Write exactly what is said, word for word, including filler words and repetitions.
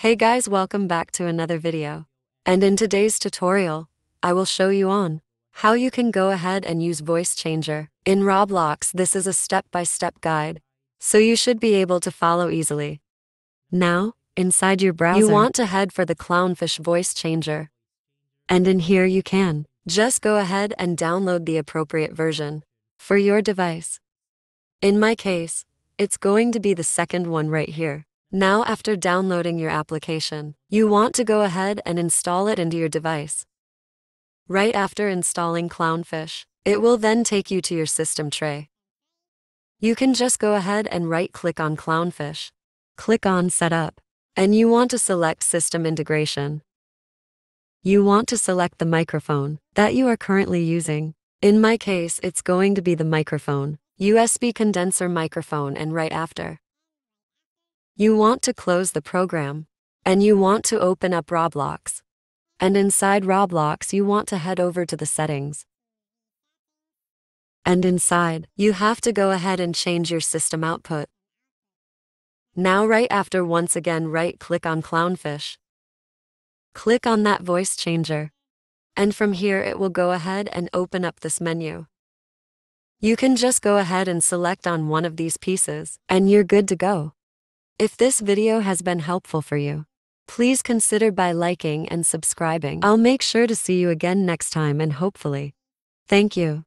Hey guys, welcome back to another video. And in today's tutorial, I will show you on how you can go ahead and use voice changer in Roblox. This is a step-by-step guide, so you should be able to follow easily. Now, inside your browser, you want to head for the Clownfish voice changer. And in here you can just go ahead and download the appropriate version for your device. In my case, it's going to be the second one right here. Now, after downloading your application, you want to go ahead and install it into your device. Right after installing Clownfish, it will then take you to your system tray. You can just go ahead and right-click on Clownfish, click on Setup, and you want to select System Integration. You want to select the microphone that you are currently using. In my case, it's going to be the microphone, U S B condenser microphone, and right after, you want to close the program, and you want to open up Roblox. And inside Roblox, you want to head over to the settings. And inside, you have to go ahead and change your system output. Now, right after, once again, right-click on Clownfish. Click on that voice changer. And from here, it will go ahead and open up this menu. You can just go ahead and select on one of these pieces, and you're good to go. If this video has been helpful for you, please consider by liking and subscribing. I'll make sure to see you again next time, and hopefully. Thank you.